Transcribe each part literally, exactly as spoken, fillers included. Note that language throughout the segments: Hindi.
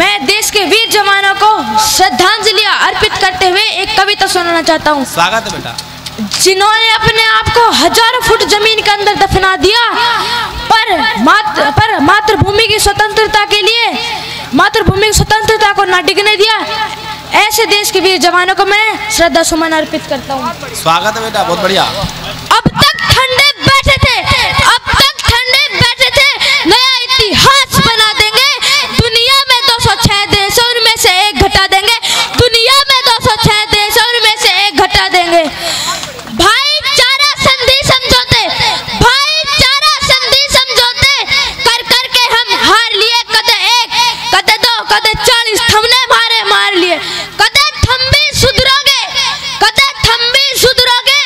मैं देश के वीर जवानों को श्रद्धांजलि अर्पित करते हुए एक कविता सुनाना चाहता हूँ। स्वागत है बेटा। जिन्होंने अपने आप को हजारों फुट जमीन के अंदर दफना दिया, पर मात्र पर मातृभूमि की स्वतंत्रता के लिए मातृभूमि की स्वतंत्रता को ना डिगने दिया, ऐसे देश के वीर जवानों को मैं श्रद्धा सुमन अर्पित करता हूँ। स्वागत है बेटा, बहुत बढ़िया। अब तक ठंडे बैठे थे, अब तक ठंडे बैठे थे, नया इतिहास बना देंगे। दुनिया में दो सौ छह देशों में से एक घटा देंगे, दुनिया में दो सौ छह देशों में से एक घटा देंगे। भाईचारा संधि समझौते, भाईचारा संधि समझौते कर कर के हम हार लिए। कदे एक, कदे दो, कदे चालीस थमने मारे मार लिए। कदे थम भी सुधरोगे, कदे थम भी सुधरोगे,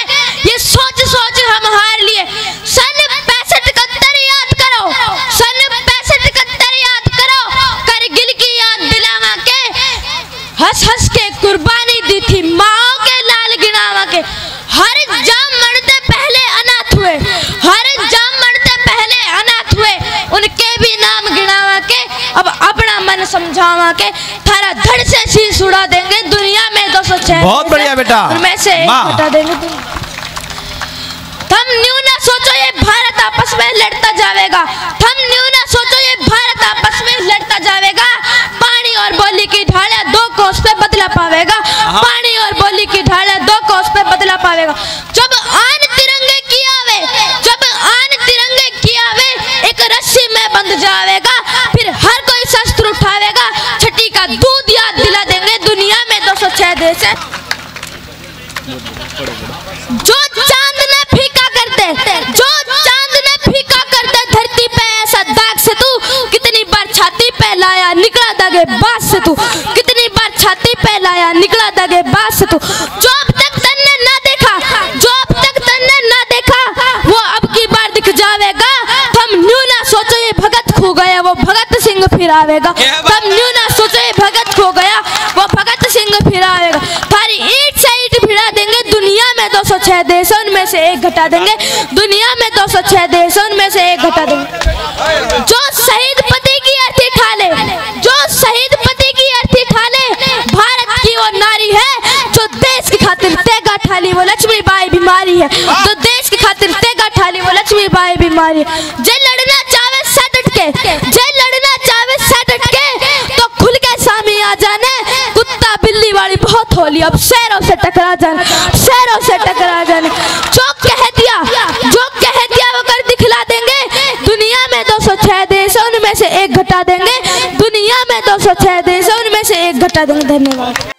ये सोच सोच हम हार लिए। सन पैंसठ इकहत्तर याद करो, सन पैंसठ इकहत्तर याद करो, करगिल की याद दिलावा के हंस हंस के कुर्बानी दी थी माओ के लाल गिनावा के। हर जाम मरते पहले अनाथ हुए, हर जाम मरते पहले अनाथ हुए, उनके भी नाम गिनावा के अब अपना मन समझावा के थारा धड़ से शीश उड़ा देंगे। दुनिया में दो सौ छह बहुत बढ़िया बेटा, उनमें से एक हटा देंगे। तुम न्यू ना सोचो ये भारत आपस में लड़ता जाएगा, तुम न्यू ना सोचो ये भारत आपस में लड़ता जाएगा। पानी और बोली की ढाला दो कोस पे बदला पावेगा, पानी और बोली की ढाला दो कोस पे बदला पावेगा। जब आन तिरंगे की आवे, जब आन तिरंगे की आवे, एक रस्सी में बंध जाएगा। फिर हर कोई शस्त्र उठावेगा, छठी का दूध याद दिला देंगे। दुनिया में दो सौ छह देश है। जो चांद ने फीका कर दे, जो चांद ने फीका कर दे धरती पे ऐसा दाग से, तू कितनी बार छाती पे लाया निकला दागे बात से, तू कितनी बार छाती पे लाया निकला दागे बात से। तू जो अब तक तन्ने ना देखा, जो अब तक तन्ने ना देखा, वो अब की बार दिख जाएगा। तुम न्यू ना सोचो ये भगत खो गया, वो भगत सिंह फिर आवेगा। तुम न्यू ना सोचो ये भगत खो गया, वो भगत सिंह फिर आवेगा। थारी ईट से ईट भिड़ा देंगे। दुनिया में दो सौ छह देशों में से एक घटा देंगे, दुनिया में दो सौ छह देशों में से एक घटा देंगे। जो शहीद पति की अर्थी ठाले, जो शहीद पति की अर्थी ठाले, भारत की वो नारी है जो देश की खातिर तेगा ठाली, वो लक्ष्मी बाई बीमारी है। जो देश की खातिर तेगा ठाली, वो लक्ष्मी बाई बीमारी है। जे लड़ना चाहे सट उठ के, जे लड़ना चाहे सट उठ के, तो खुल के सामने आ जाने। कुत्ता बिल्ली वाली बहुत होली, अब शेरों से टकरा जाने, शेरों से टकरा जाने। जो कह दिया, जो कह दिया वो कर दिखला देंगे। दुनिया में दो सौ छह देशों में से एक घटा देंगे, दुनिया में दो सौ छह देशों में से एक घटा देंगे। धन्यवाद।